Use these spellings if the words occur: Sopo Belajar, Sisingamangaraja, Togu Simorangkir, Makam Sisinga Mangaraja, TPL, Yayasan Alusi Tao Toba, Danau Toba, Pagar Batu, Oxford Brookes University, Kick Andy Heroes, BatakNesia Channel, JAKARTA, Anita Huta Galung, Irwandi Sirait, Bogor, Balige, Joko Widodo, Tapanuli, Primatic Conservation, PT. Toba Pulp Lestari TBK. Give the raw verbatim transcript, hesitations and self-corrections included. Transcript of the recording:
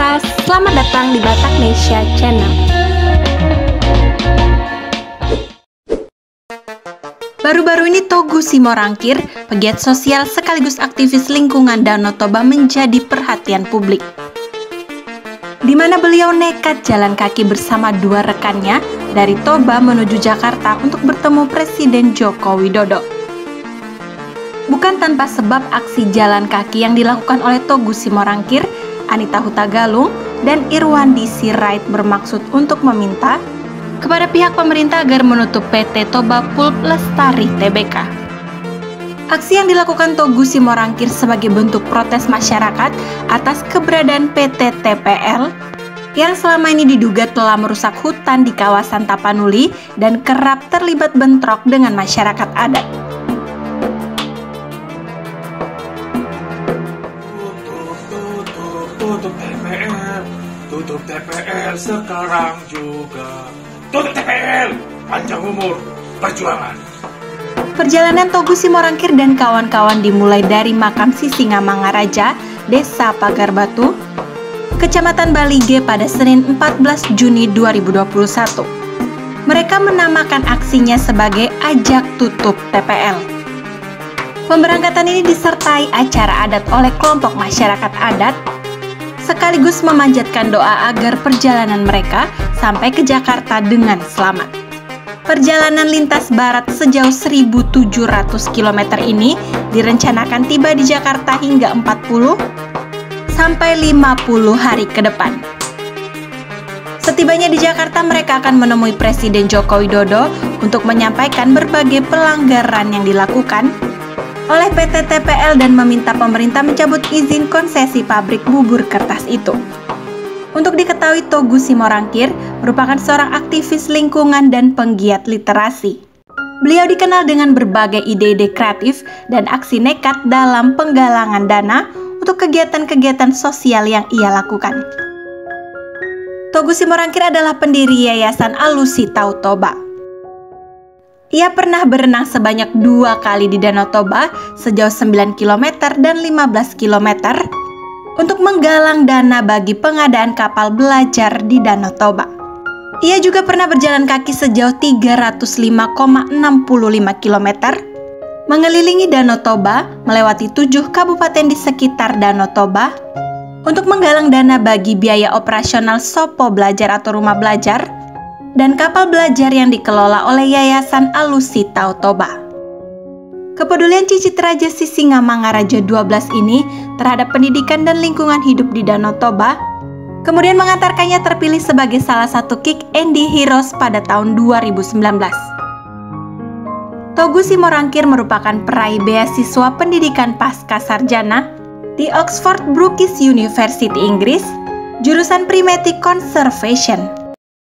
Kontras, selamat datang di BatakNesia Channel. Baru-baru ini Togu Simorangkir, pegiat sosial sekaligus aktivis lingkungan Danau Toba menjadi perhatian publik. Di mana beliau nekat jalan kaki bersama dua rekannya dari Toba menuju Jakarta untuk bertemu Presiden Joko Widodo. Bukan tanpa sebab aksi jalan kaki yang dilakukan oleh Togu Simorangkir, Anita Huta Galung, dan Irwandi Sirait bermaksud untuk meminta kepada pihak pemerintah agar menutup P T. Toba Pulp Lestari T B K. Aksi yang dilakukan Togu Simorangkir sebagai bentuk protes masyarakat atas keberadaan P T. T P L yang selama ini diduga telah merusak hutan di kawasan Tapanuli dan kerap terlibat bentrok dengan masyarakat adat. Tutup T P L sekarang juga. Tutup T P L, panjang umur perjuangan. Perjalanan Togu Simorangkir dan kawan-kawan dimulai dari Makam Sisinga Mangaraja, Desa Pagar Batu, Kecamatan Balige pada Senin empat belas Juni dua ribu dua puluh satu. Mereka menamakan aksinya sebagai Ajak Tutup T P L. Pemberangkatan ini disertai acara adat oleh kelompok masyarakat adat, sekaligus memanjatkan doa agar perjalanan mereka sampai ke Jakarta dengan selamat. Perjalanan lintas barat sejauh seribu tujuh ratus kilometer ini direncanakan tiba di Jakarta hingga empat puluh sampai lima puluh hari ke depan. Setibanya di Jakarta, mereka akan menemui Presiden Joko Widodo untuk menyampaikan berbagai pelanggaran yang dilakukan oleh P T. T P L dan meminta pemerintah mencabut izin konsesi pabrik bubur kertas itu. Untuk diketahui, Togu Simorangkir merupakan seorang aktivis lingkungan dan penggiat literasi. Beliau dikenal dengan berbagai ide-ide kreatif dan aksi nekat dalam penggalangan dana untuk kegiatan-kegiatan sosial yang ia lakukan. Togu Simorangkir adalah pendiri Yayasan Alusi Tao Toba. Ia pernah berenang sebanyak dua kali di Danau Toba sejauh sembilan kilometer dan lima belas kilometer untuk menggalang dana bagi pengadaan kapal belajar di Danau Toba. Ia juga pernah berjalan kaki sejauh tiga ratus lima koma enam lima kilometer mengelilingi Danau Toba melewati tujuh kabupaten di sekitar Danau Toba untuk menggalang dana bagi biaya operasional Sopo Belajar atau rumah belajar dan kapal belajar yang dikelola oleh Yayasan Alusi Tao Toba. Kepedulian cicit Raja Sisingamangaraja dua belas ini terhadap pendidikan dan lingkungan hidup di Danau Toba, kemudian mengantarkannya terpilih sebagai salah satu Kick Andy Heroes pada tahun dua ribu sembilan belas. Togu Simorangkir merupakan peraih beasiswa pendidikan pasca sarjana di Oxford Brookes University Inggris, jurusan Primatic Conservation.